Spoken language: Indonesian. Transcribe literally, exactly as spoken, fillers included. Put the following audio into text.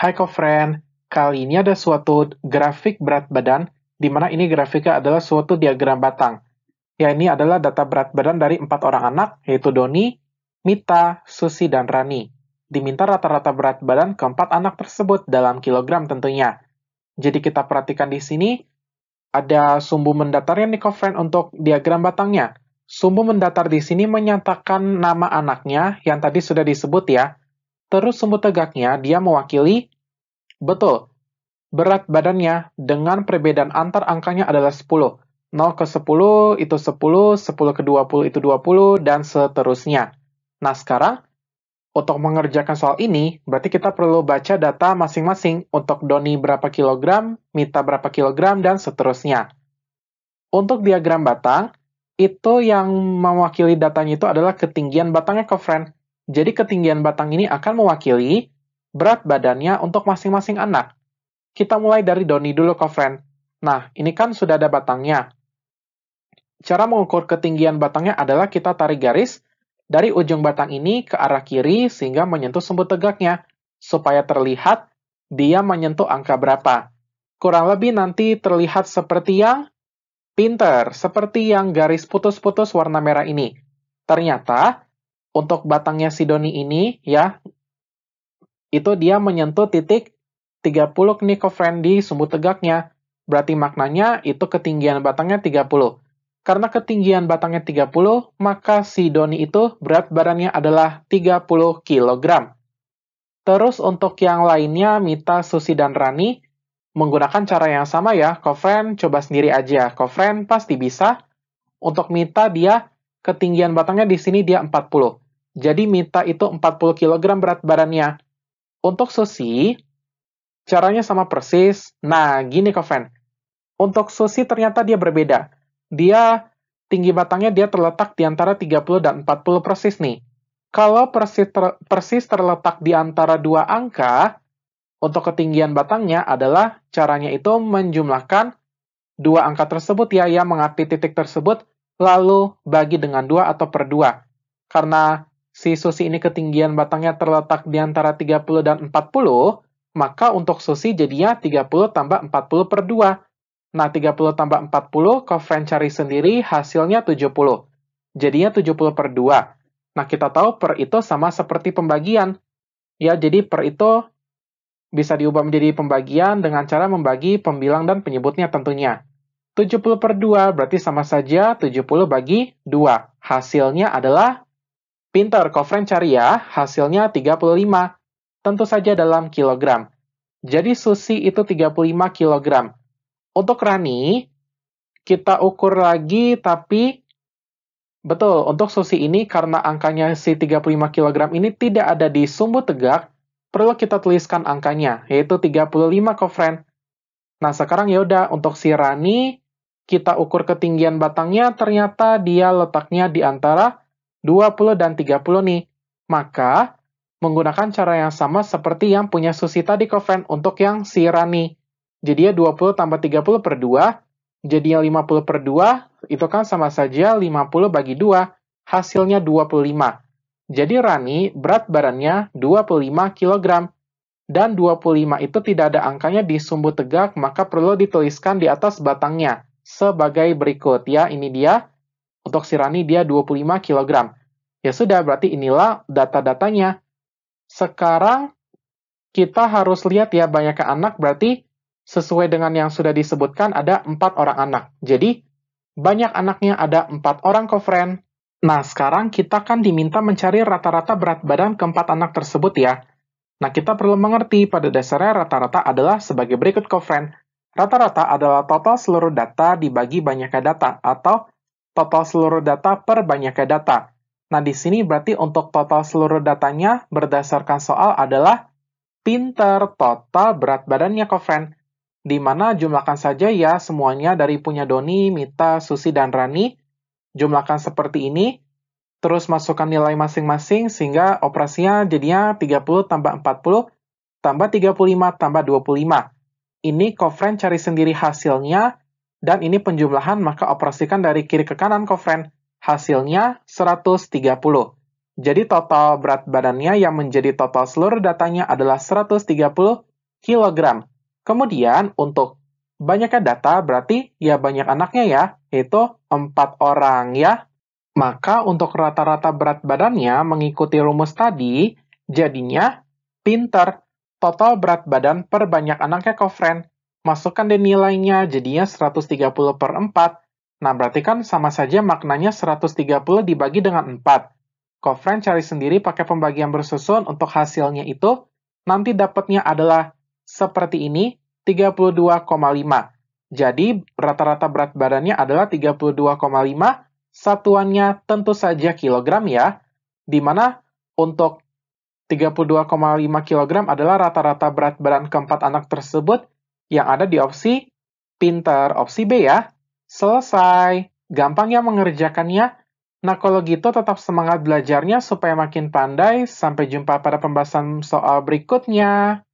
Hai co-friend, kali ini ada suatu grafik berat badan, di mana ini grafiknya adalah suatu diagram batang. Ya, ini adalah data berat badan dari empat orang anak, yaitu Doni, Mita, Susi, dan Rani. Diminta rata-rata berat badan keempat anak tersebut dalam kilogram tentunya. Jadi kita perhatikan di sini, ada sumbu mendatarnya nih co-friend untuk diagram batangnya. Sumbu mendatar di sini menyatakan nama anaknya yang tadi sudah disebut ya. Terus sumbu tegaknya, dia mewakili, betul, berat badannya dengan perbedaan antar angkanya adalah sepuluh. nol ke sepuluh itu sepuluh, sepuluh ke dua puluh itu dua puluh, dan seterusnya. Nah sekarang, untuk mengerjakan soal ini, berarti kita perlu baca data masing-masing untuk Doni berapa kilogram, Mita berapa kilogram, dan seterusnya. Untuk diagram batang, itu yang mewakili datanya itu adalah ketinggian batangnya co-friend. Jadi ketinggian batang ini akan mewakili berat badannya untuk masing-masing anak. Kita mulai dari Doni dulu, co-friend. Nah, ini kan sudah ada batangnya. Cara mengukur ketinggian batangnya adalah kita tarik garis dari ujung batang ini ke arah kiri sehingga menyentuh sumbu tegaknya, supaya terlihat dia menyentuh angka berapa. Kurang lebih nanti terlihat seperti yang pinter, seperti yang garis putus-putus warna merah ini. Ternyata untuk batangnya si Doni ini, ya, itu dia menyentuh titik tiga puluh nih co-friend di sumbu tegaknya. Berarti maknanya itu ketinggian batangnya tiga puluh. Karena ketinggian batangnya tiga puluh, maka si Doni itu berat badannya adalah tiga puluh kilogram. Terus untuk yang lainnya, Mita, Susi, dan Rani, menggunakan cara yang sama ya, co-friend, coba sendiri aja. Co-friend pasti bisa. Untuk Mita, dia ketinggian batangnya di sini dia empat puluh. Jadi Mita itu empat puluh kilogram berat badannya. Untuk Susi, caranya sama persis. Nah, gini co-friend. Untuk Susi ternyata dia berbeda. Dia, tinggi batangnya dia terletak di antara tiga puluh dan empat puluh persis nih. Kalau persis, ter, persis terletak di antara dua angka, untuk ketinggian batangnya adalah caranya itu menjumlahkan dua angka tersebut ya, yang mengapit titik tersebut, lalu bagi dengan dua atau per dua. Karena si Susi ini ketinggian batangnya terletak di antara tiga puluh dan empat puluh, maka untuk Susi jadinya tiga puluh tambah empat puluh per dua. Nah, tiga puluh tambah empat puluh, co-friend cari sendiri, hasilnya tujuh puluh. Jadinya tujuh puluh per dua. Nah, kita tahu per itu sama seperti pembagian. Ya, jadi per itu bisa diubah menjadi pembagian dengan cara membagi pembilang dan penyebutnya tentunya. tujuh puluh per dua berarti sama saja tujuh puluh bagi dua. Hasilnya adalah, pintar co-friend cari ya, hasilnya tiga puluh lima. Tentu saja dalam kilogram. Jadi Susi itu tiga puluh lima kilogram. Untuk Rani, kita ukur lagi tapi, betul, untuk Susi ini karena angkanya si tiga puluh lima kilogram ini tidak ada di sumbu tegak, perlu kita tuliskan angkanya, yaitu tiga puluh lima co-friend. Nah, sekarang yaudah, untuk si Rani, kita ukur ketinggian batangnya, ternyata dia letaknya di antara dua puluh dan tiga puluh nih. Maka, menggunakan cara yang sama seperti yang punya Susi tadi, co-friend, untuk yang si Rani. Jadinya dua puluh tambah tiga puluh per dua, jadinya lima puluh per dua, itu kan sama saja lima puluh bagi dua, hasilnya dua puluh lima. Jadi Rani, berat badannya dua puluh lima kilogram. Dan dua puluh lima itu tidak ada angkanya di sumbu tegak, maka perlu dituliskan di atas batangnya sebagai berikut. Ya, ini dia. Untuk si Rani, dia dua puluh lima kilogram. Ya sudah, berarti inilah data-datanya. Sekarang, kita harus lihat ya, banyaknya anak, berarti sesuai dengan yang sudah disebutkan, ada empat orang anak. Jadi, banyak anaknya ada empat orang co-friend. Nah, sekarang kita kan diminta mencari rata-rata berat badan keempat anak tersebut ya. Nah, kita perlu mengerti pada dasarnya rata-rata adalah sebagai berikut co-friend. Rata-rata adalah total seluruh data dibagi banyaknya data, atau total seluruh data per banyaknya data. Nah, di sini berarti untuk total seluruh datanya berdasarkan soal adalah pinter total berat badannya co-friend. Dimana jumlahkan saja ya semuanya dari punya Doni, Mita, Susi, dan Rani. Jumlahkan seperti ini. Terus masukkan nilai masing-masing sehingga operasinya jadinya tiga puluh tambah empat puluh tambah tiga puluh lima tambah dua puluh lima. Ini co-friend cari sendiri hasilnya, dan ini penjumlahan maka operasikan dari kiri ke kanan co-friend. Hasilnya seratus tiga puluh. Jadi total berat badannya yang menjadi total seluruh datanya adalah seratus tiga puluh kilogram. Kemudian untuk banyaknya data berarti ya banyak anaknya ya, yaitu empat orang ya. Maka untuk rata-rata berat badannya mengikuti rumus tadi, jadinya pinter. Total berat badan per banyak anaknya kofren. Masukkan deh nilainya, jadinya seratus tiga puluh per empat. Nah, berarti kan sama saja maknanya seratus tiga puluh dibagi dengan empat. Kofren cari sendiri pakai pembagian bersusun untuk hasilnya itu, nanti dapatnya adalah seperti ini, tiga puluh dua koma lima. Jadi, rata-rata berat badannya adalah tiga puluh dua koma lima, satuannya tentu saja kilogram ya, dimana untuk tiga puluh dua koma lima kilogram adalah rata-rata berat badan keempat anak tersebut yang ada di opsi pinter, opsi B ya. Selesai. Gampang ya mengerjakannya. Nah, kalau gitu tetap semangat belajarnya supaya makin pandai. Sampai jumpa pada pembahasan soal berikutnya.